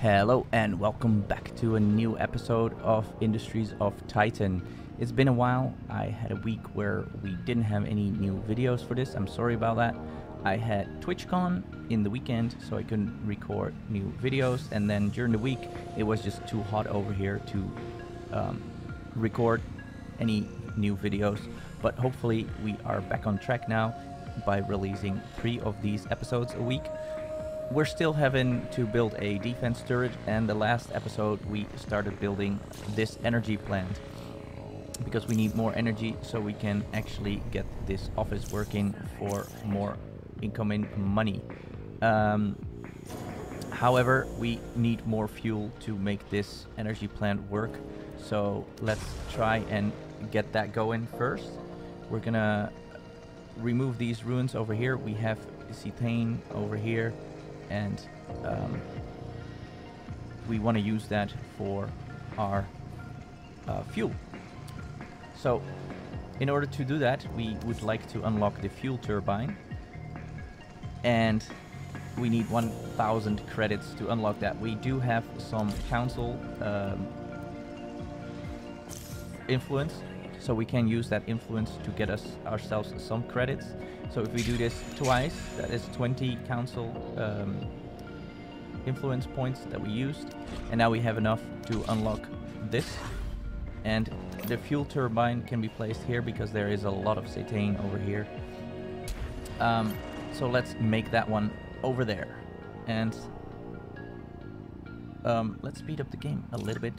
Hello and welcome back to a new episode of Industries of Titan. It's been a while. I had a week where we didn't have any new videos for this. I'm sorry about that. I had TwitchCon in the weekend, so I couldn't record new videos. And then during the week, it was just too hot over here to record any new videos. But hopefully we are back on track now by releasing 3 of these episodes a week. We're still having to build a defense turret, and the last episode we started building this energy plant because we need more energy so we can actually get this office working for more incoming money. However, we need more fuel to make this energy plant work, so let's try and get that going first. We're gonna remove these ruins over here. We have Cetane over here, and we want to use that for our fuel. So in order to do that, we would like to unlock the fuel turbine, and we need 1,000 credits to unlock that. We do have some council influence, so we can use that influence to get ourselves some credits. So if we do this twice, that is 20 council influence points that we used. And now we have enough to unlock this. And the fuel turbine can be placed here because there is a lot of cetane over here. So let's make that one over there. And let's speed up the game a little bit.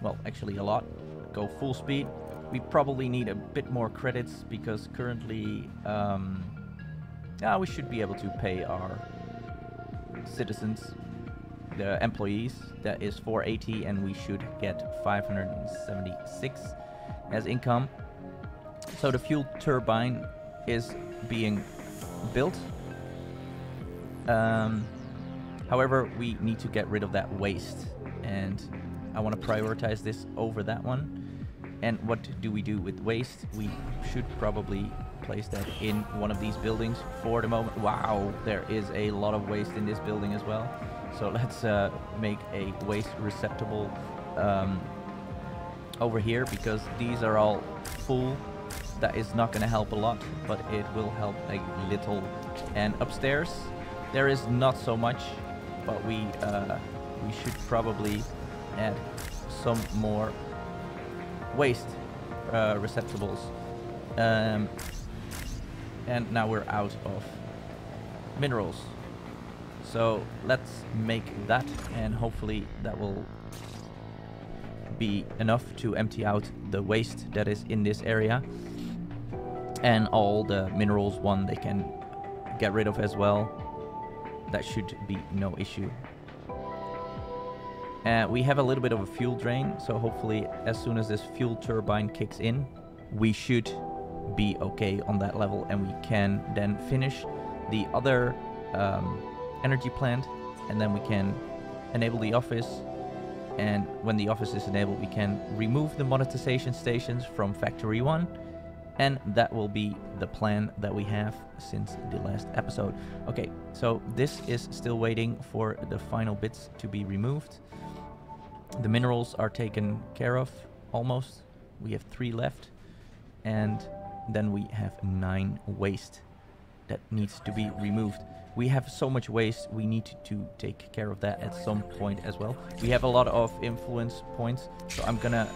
Well, actually a lot. Go full speed. We probably need a bit more credits because currently we should be able to pay our citizens, the employees. That is 480, and we should get 576 as income. So the fuel turbine is being built. However, we need to get rid of that waste, and I want to prioritize this over that one. And what do we do with waste? We should probably place that in one of these buildings for the moment. Wow, there is a lot of waste in this building as well. So let's make a waste receptacle over here, because these are all full. That is not going to help a lot, but it will help a little. And upstairs, there is not so much, but we should probably add some more waste receptacles. And now we're out of minerals, so let's make that, and hopefully that will be enough to empty out the waste that is in this area, and all the minerals one they can get rid of as well. That should be no issue. We have a little bit of a fuel drain, so hopefully as soon as this fuel turbine kicks in, we should be okay on that level, and we can then finish the other energy plant, and then we can enable the office. And when the office is enabled, we can remove the monetization stations from factory 1, and that will be the plan that we have since the last episode. Okay, so this is still waiting for the final bits to be removed. The minerals are taken care of, almost. We have 3 left, and then we have 9 waste that needs to be removed. We have so much waste, we need to take care of that at some point as well. We have a lot of influence points, so I'm gonna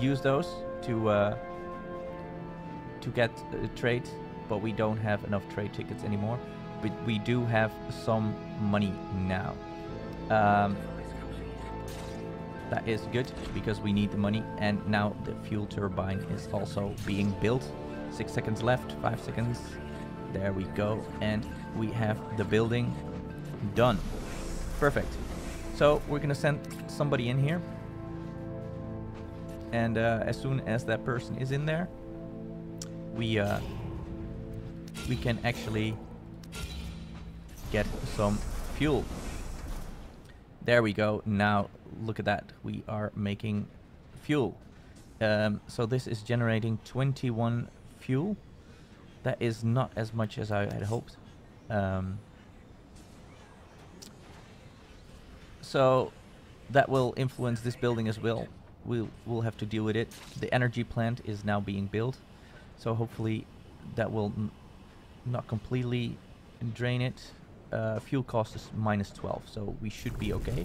use those to get a trade, but we don't have enough trade tickets anymore. But we do have some money now. That is good, because we need the money. And now the fuel turbine is also being built. 6 seconds left, 5 seconds. There we go. And we have the building done. Perfect. So we're gonna send somebody in here. And as soon as that person is in there, we can actually get some fuel. There we go. Now look at that, we are making fuel. So this is generating 21 fuel. That is not as much as I had hoped. So that will influence this building as well. We'll have to deal with it. The energy plant is now being built, so hopefully that will not completely drain it. Fuel cost is -12, so we should be okay.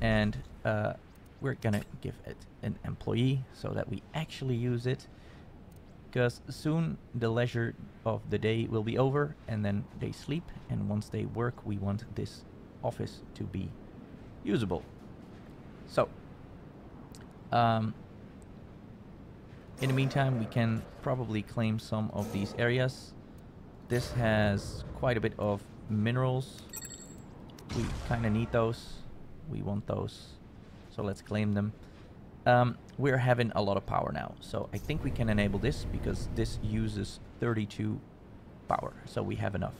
And we're gonna give it an employee so that we actually use it, because soon the leisure of the day will be over and then they sleep, and once they work we want this office to be usable. So in the meantime, we can probably claim some of these areas. This has quite a bit of minerals. We kind of need those. We want those. So let's claim them. We're having a lot of power now. So I think we can enable this because this uses 32 power. So we have enough.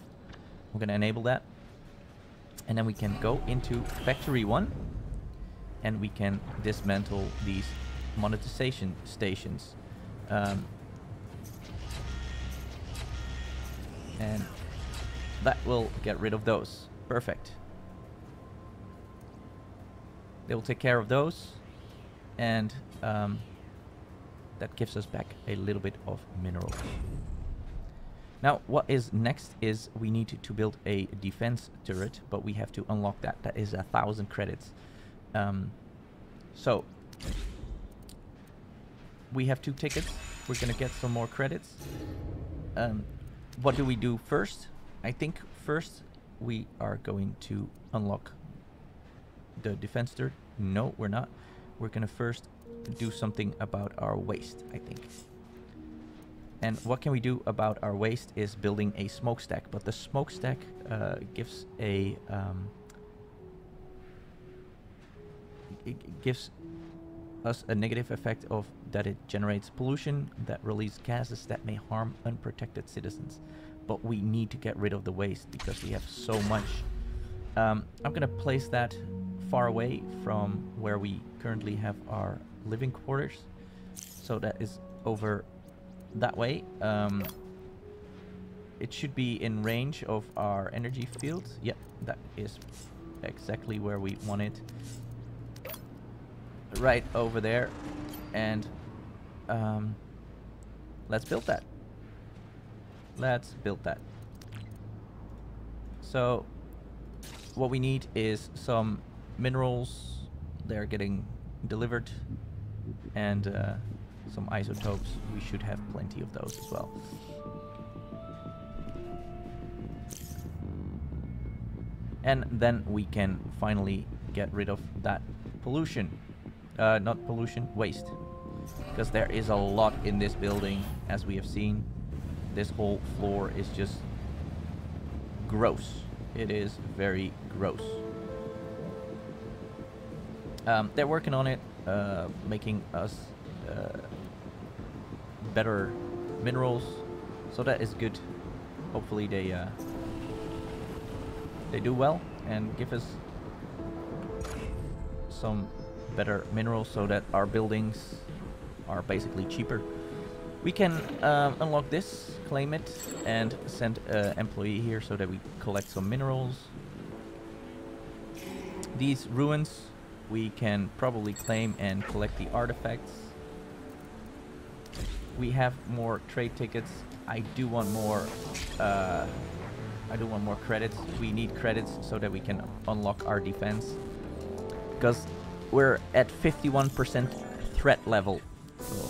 We're going to enable that. And then we can go into Factory 1. And we can dismantle these monetization stations. And that will get rid of those. Perfect. They will take care of those. And that gives us back a little bit of minerals. Now, what is next is we need to build a defense turret, but we have to unlock that. That is 1,000 credits. So we have 2 tickets. We're gonna get some more credits. What do we do first? I think first we are going to unlock the defense turret. No, we're not. We're gonna first do something about our waste, I think. And what can we do about our waste is building a smokestack, but the smokestack gives a it gives us a negative effect of that it generates pollution that releases gases that may harm unprotected citizens. But we need to get rid of the waste because we have so much. I'm gonna place that far away from where we currently have our living quarters, so that is over that way. It should be in range of our energy fields. Yep, that is exactly where we want it. Right over there. And let's build that. So what we need is some minerals. They're getting delivered. And some isotopes. We should have plenty of those as well. And then we can finally get rid of that pollution. Not pollution, waste, because there is a lot in this building. As we have seen, this whole floor is just gross. It is very gross. They're working on it, making us better minerals, so that is good. Hopefully they do well and give us some better minerals so that our buildings are basically cheaper. We can unlock this, claim it, and send an employee here so that we collect some minerals. These ruins we can probably claim and collect the artifacts. We have more trade tickets. I do want more credits. We need credits so that we can unlock our defense, because we're at 51% threat level. So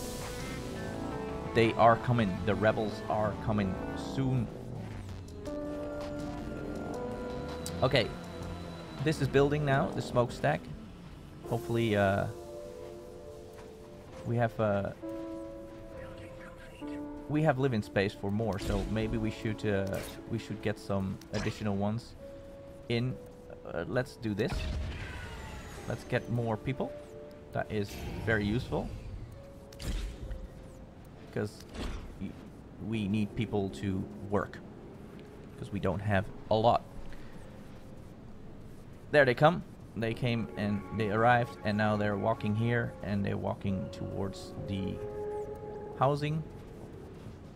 they are coming. The rebels are coming soon. Okay. This is building now, the smokestack. Hopefully we have living space for more, so maybe we should get some additional ones in. Let's do this. Let's get more people. That is very useful, because we need people to work, because we don't have a lot. There they come. They came and they arrived, and now they're walking here, and they're walking towards the housing,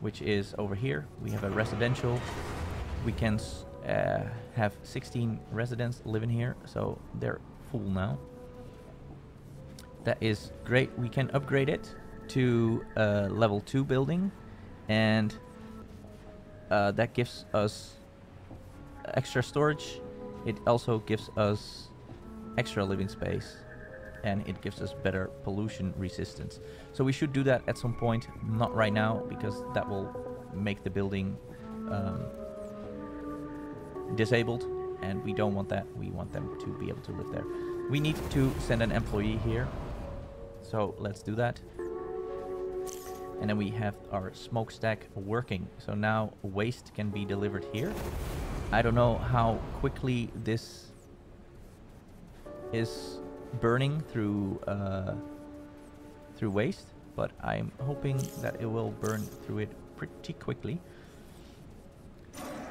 which is over here. We have a residential. We can have 16 residents living here, so they're full now. That is great. We can upgrade it to a level 2 building, and that gives us extra storage. It also gives us extra living space, and it gives us better pollution resistance. So we should do that at some point, not right now, because that will make the building disabled, and we don't want that. We want them to be able to live there. We need to send an employee here, so let's do that. And then we have our smokestack working, so now waste can be delivered here. I don't know how quickly this is burning through through waste, but I'm hoping that it will burn through it pretty quickly.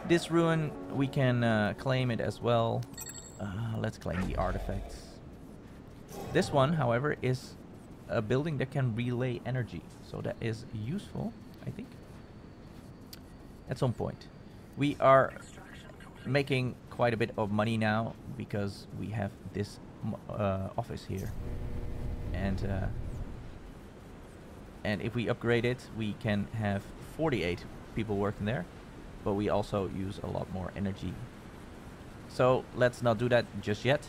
This ruin, we can claim it as well. Let's claim the artifacts. This one, however, is a building that can relay energy, so that is useful, I think, at some point. We are making quite a bit of money now because we have this office here, and if we upgrade it, we can have 48 people working there, but we also use a lot more energy. So let's not do that just yet.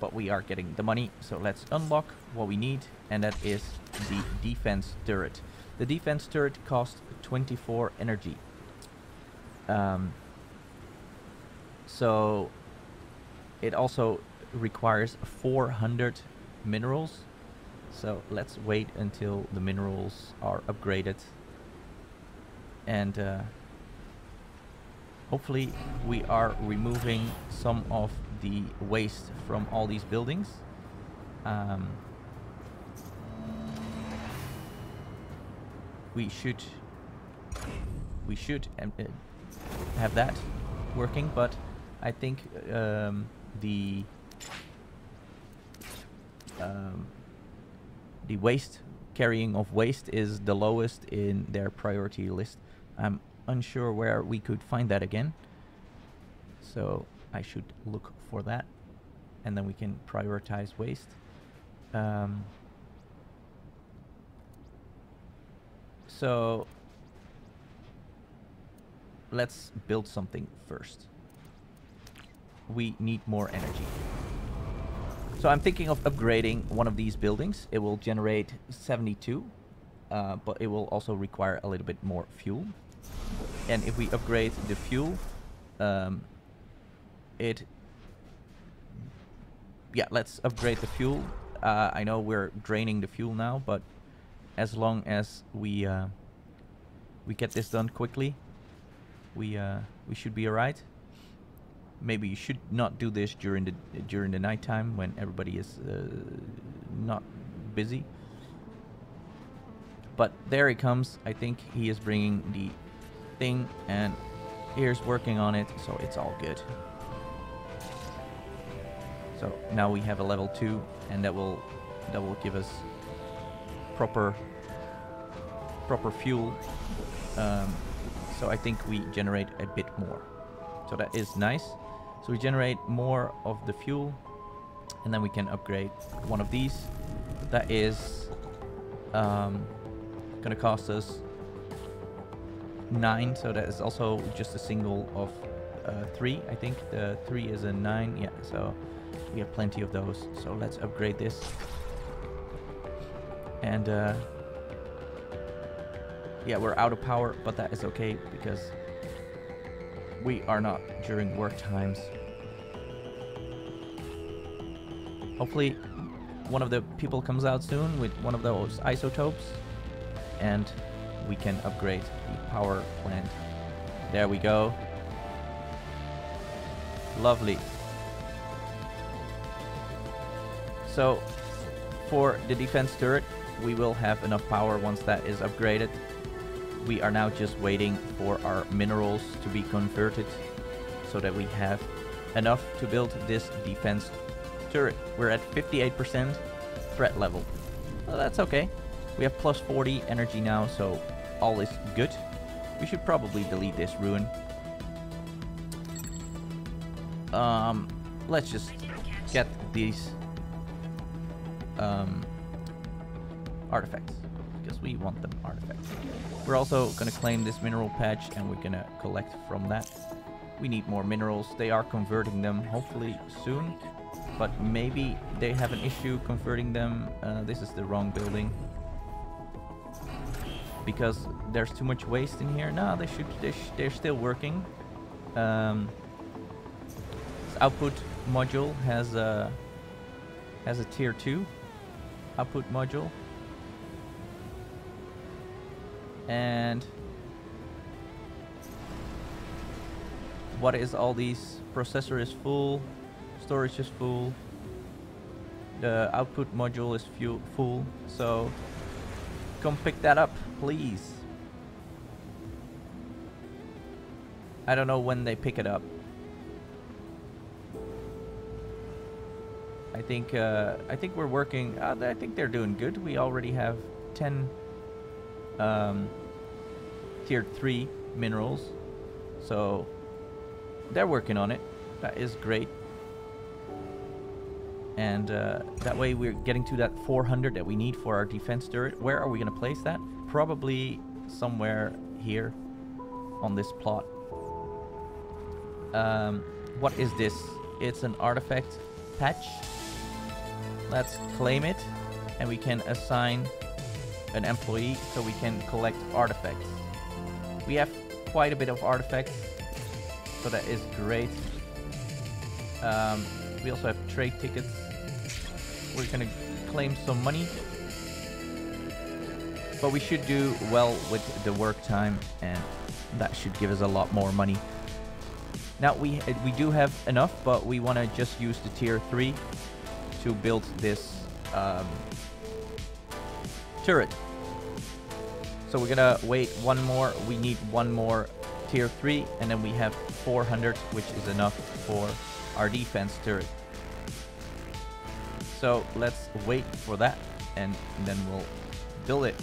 But we are getting the money, so let's unlock what we need, and that is the defense turret. The defense turret costs 24 energy. So it also requires 400 minerals. So let's wait until the minerals are upgraded, and hopefully we are removing some of the waste from all these buildings. We should have that working, but I think the waste carrying of waste is the lowest in their priority list. I'm unsure where we could find that again, so I should look for that, and then we can prioritize waste. So let's build something first. We need more energy. So I'm thinking of upgrading one of these buildings. It will generate 72, but it will also require a little bit more fuel. And if we upgrade the fuel, let's upgrade the fuel. I know we're draining the fuel now, but as long as we get this done quickly, we should be alright. Maybe you should not do this during the nighttime when everybody is not busy. But there he comes. I think he is bringing the thing, and here's working on it, so it's all good. So now we have a level 2, and that will give us proper fuel. So I think we generate a bit more. So that is nice. So we generate more of the fuel, and then we can upgrade one of these. That is gonna cost us 9, so that is also just a single of 3. I think the 3 is a 9. Yeah, so we have plenty of those. So let's upgrade this, and yeah, we're out of power, but that is okay because we are not during work times. Hopefully one of the people comes out soon with one of those isotopes, and we can upgrade the power plant. There we go. Lovely. So for the defense turret, we will have enough power once that is upgraded. We are now just waiting for our minerals to be converted so that we have enough to build this defense turret. We're at 58% threat level. Well, that's okay. We have plus 40 energy now, so all is good. We should probably delete this ruin. Let's just get these artifacts, because we want them artifacts. We're also gonna claim this mineral patch, and we're gonna collect from that. We need more minerals. They are converting them, hopefully soon, but maybe they have an issue converting them. This is the wrong building, because there's too much waste in here. No, they should. They're still working. This output module has a tier 2 output module, and what is all these? Processor is full, storage is full, the output module is full. So come pick that up, please. I don't know when they pick it up. I think we're working. I think they're doing good. We already have 10 tier 3 minerals, so they're working on it. That is great. And that way we're getting to that 400 that we need for our defense turret. Where are we going to place that? Probably somewhere here on this plot. What is this? It's an artifact patch. Let's claim it, and we can assign an employee so we can collect artifacts. We have quite a bit of artifacts, so that is great. We also have trade tickets. We're gonna claim some money, but we should do well with the work time, and that should give us a lot more money. Now we do have enough, but we want to just use the tier 3 to build this turret. So we're gonna wait one more. We need one more tier 3, and then we have 400, which is enough for our defense turret. So let's wait for that, and then we'll build it.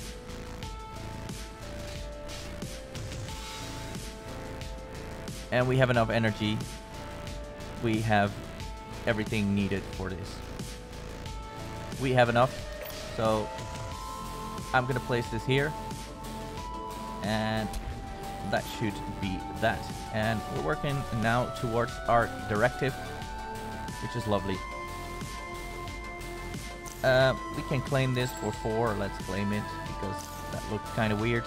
And we have enough energy. We have everything needed for this. We have enough, so I'm gonna place this here, and that should be that. And we're working now towards our directive, which is lovely. We can claim this for 4. Let's claim it, because that looked kind of weird.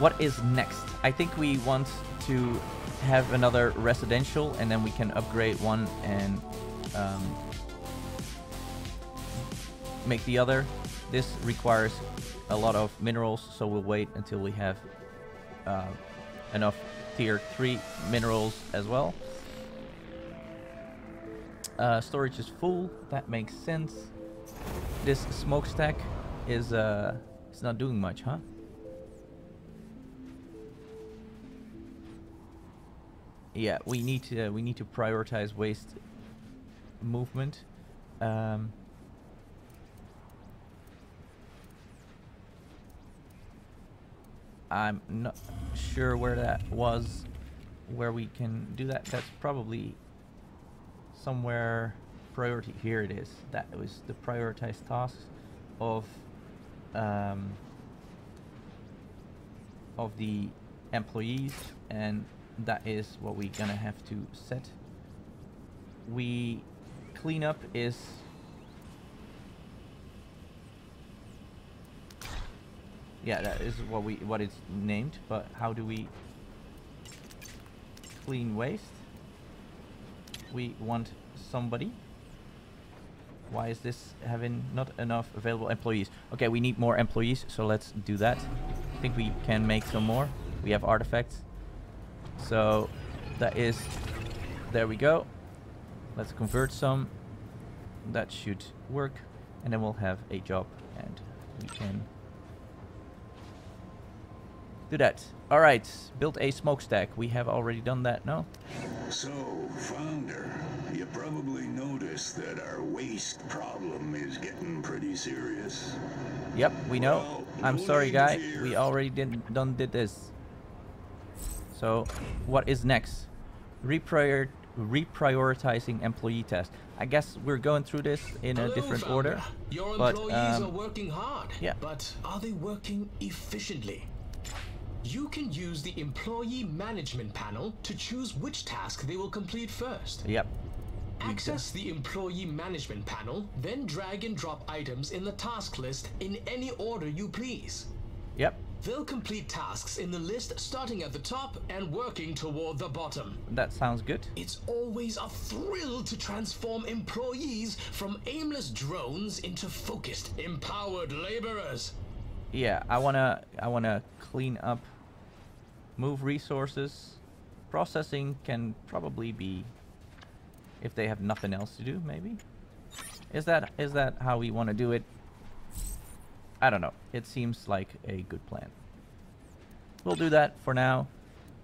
What is next? I think we want to have another residential, and then we can upgrade one and make the other. This requires a lot of minerals, so we'll wait until we have enough tier 3 minerals as well. Storage is full. That makes sense. This smokestack is it's not doing much, huh? Yeah, we need to prioritize waste movement. I'm not sure where that was, where we can do that. That's probably somewhere priority. Here it is. That was the prioritized tasks of the employees, and that is what we're gonna have to set. We cleanup is yeah, that is what it's named. But how do we clean waste? We want somebody. Why is this having not enough available employees? Okay, we need more employees, so let's do that. I think we can make some more. We have artifacts, so that is, there we go. Let's convert some. That should work, and then we'll have a job, and we can do that. All right, build a smokestack. We have already done that, no? So, Founder, you probably noticed that our waste problem is getting pretty serious. Yep, we know. Well, I'm sorry, guy. Fear. We already did this. So, what is next? Reprior reprioritizing employee tasks. I guess we're going through this in a different order. Your employees are working hard, but are they working efficiently? You can use the employee management panel to choose which task they will complete first. Access the employee management panel, then drag and drop items in the task list in any order you please. They'll complete tasks in the list starting at the top and working toward the bottom. That sounds good. It's always a thrill to transform employees from aimless drones into focused, empowered laborers. I wanna clean up, move resources. Processing can probably be, if they have nothing else to do, maybe. Is that how we want to do it? I don't know. It seems like a good plan. We'll do that for now,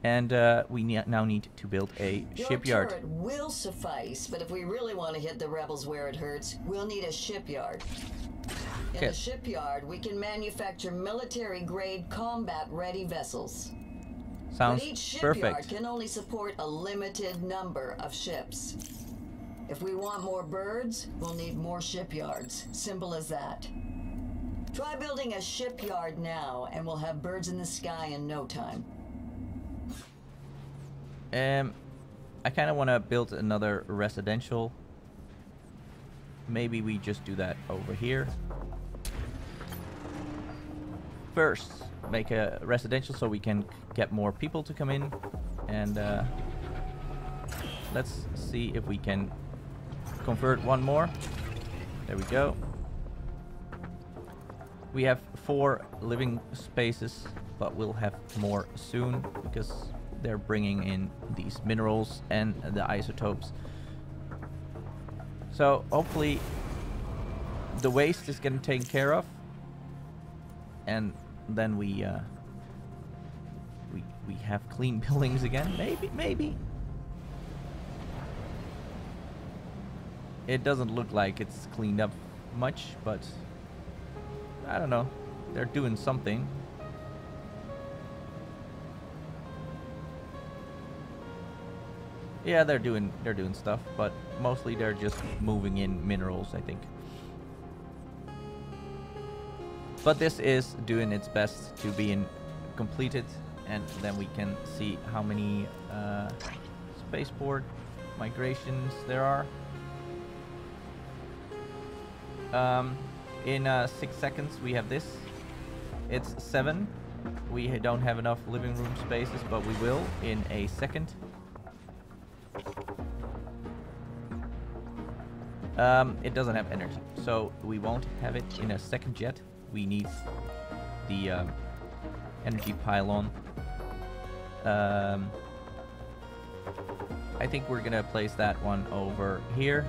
and we now need to build a shipyard. Your turret will suffice, but if we really want to hit the rebels where it hurts, we'll need a shipyard. In the shipyard, we can manufacture military-grade combat-ready vessels. Sounds perfect. But each shipyard can only support a limited number of ships. If we want more birds, we'll need more shipyards. Simple as that. Try building a shipyard now, and we'll have birds in the sky in no time. I kind of want to build another residential. Maybe we just do that over here. First, make a residential so we can get more people to come in. And let's see if we can convert one more. There we go. We have 4 living spaces, but we'll have more soon because they're bringing in these minerals and the isotopes. So hopefully the waste is getting taken care of, and then we have clean buildings again. Maybe. It doesn't look like it's cleaned up much, but I don't know. They're doing something. Yeah, they're doing stuff, but mostly they're just moving in minerals, I think. But this is doing its best to be completed, and then we can see how many spaceport migrations there are. In 6 seconds, we have this. It's 7. We don't have enough living room spaces, but we will in a second. It doesn't have energy, so we won't have it in a second yet. We need the energy pylon. I think we're gonna place that one over here.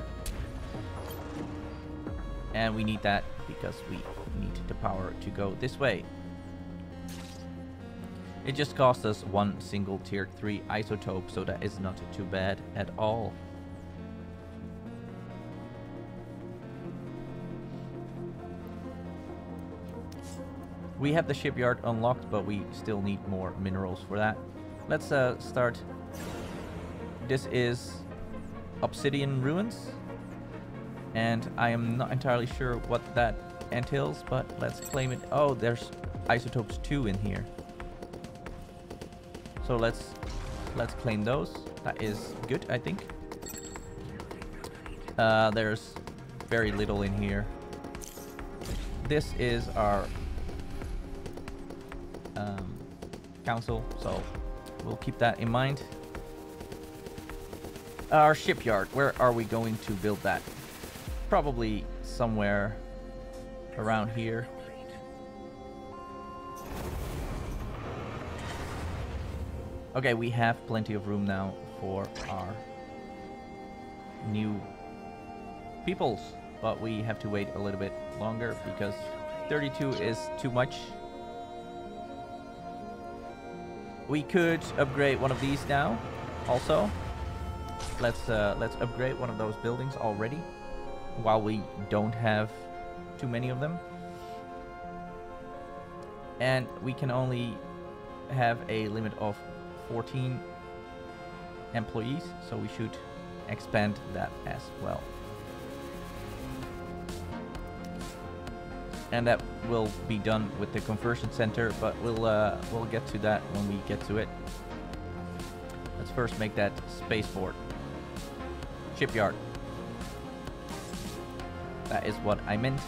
And we need that because we need the power to go this way. It just cost us 1 single tier 3 isotope, so that is not too bad at all. We have the shipyard unlocked, but we still need more minerals for that. Let's start. This is Obsidian Ruins. And I am not entirely sure what that entails, but let's claim it. Oh, there's isotopes too in here. So let's claim those. That is good, I think. There's very little in here. This is our council, so we'll keep that in mind. Our shipyard, where are we going to build that? Probably somewhere around here. Okay, we have plenty of room now for our new peoples, but we have to wait a little bit longer because 32 is too much. We could upgrade one of these now. Also, let's upgrade one of those buildings already, while we don't have too many of them. And we can only have a limit of 14 employees, so we should expand that as well. And that will be done with the conversion center, but we'll get to that when we get to it. Let's first make that spaceport. Shipyard. That is what I meant.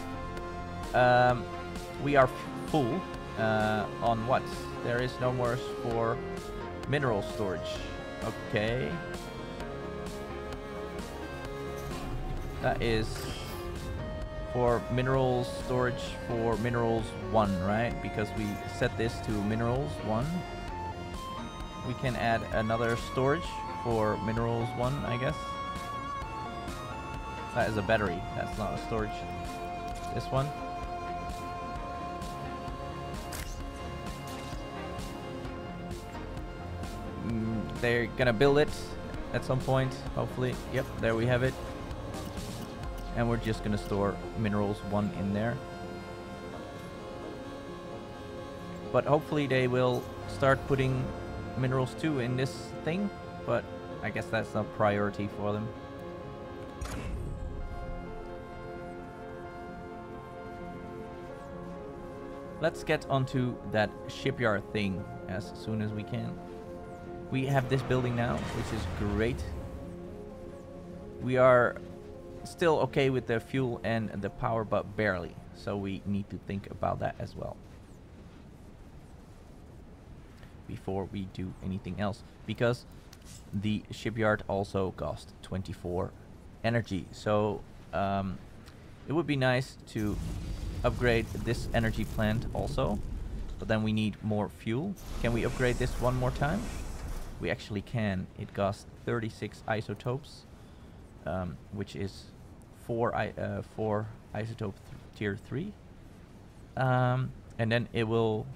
We are full on what? There is no more for mineral storage. Okay. That is for mineral storage for minerals 1, right? Because we set this to minerals 1. We can add another storage for minerals 1, I guess. That is a battery. That's not a storage. This one. They're gonna build it at some point, hopefully. Yep, there we have it. And we're just gonna store minerals 1 in there. But hopefully they will start putting minerals 2 in this thing, but I guess that's not a priority for them. Let's get onto that shipyard thing as soon as we can. We have this building now, which is great. We are still okay with the fuel and the power, but barely, so we need to think about that as well before we do anything else, because the shipyard also costs 24 energy. So it would be nice to upgrade this energy plant also, but then we need more fuel. Can we upgrade this one more time? We actually can. It costs 36 isotopes, which is four isotope tier 3, and then it will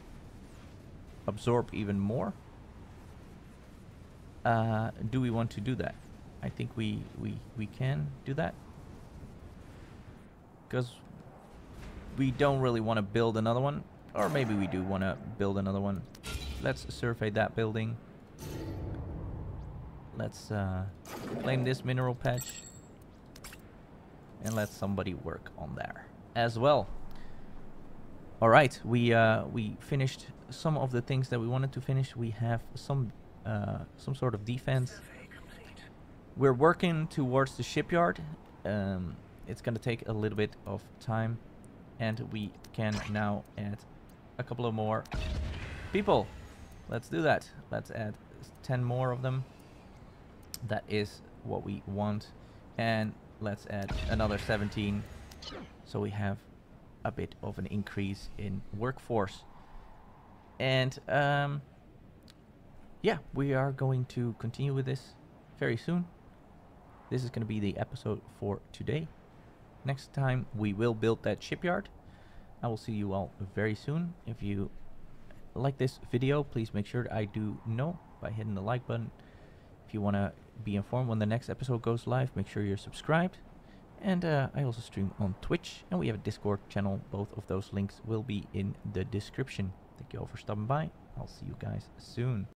absorb even more. Do we want to do that? I think we can do that, because we don't really want to build another one, or maybe we do want to build another one. Let's survey that building. Let's claim this mineral patch and let somebody work on there as well. All right, we finished some of the things that we wanted to finish. We have some sort of defense. We're working towards the shipyard. It's going to take a little bit of time, and we can now add a couple of more people. Let's do that. Let's add 10 more of them. That is what we want. And let's add another 17, so we have a bit of an increase in workforce. And yeah, we are going to continue with this very soon. This is going to be the episode for today. Next time we will build that shipyard. I will see you all very soon. If you like this video, please make sure I do know by hitting the like button. If you want to be informed when the next episode goes live, make sure you're subscribed. And I also stream on Twitch, and we have a Discord channel. Both of those links will be in the description. Thank you all for stopping by. I'll see you guys soon.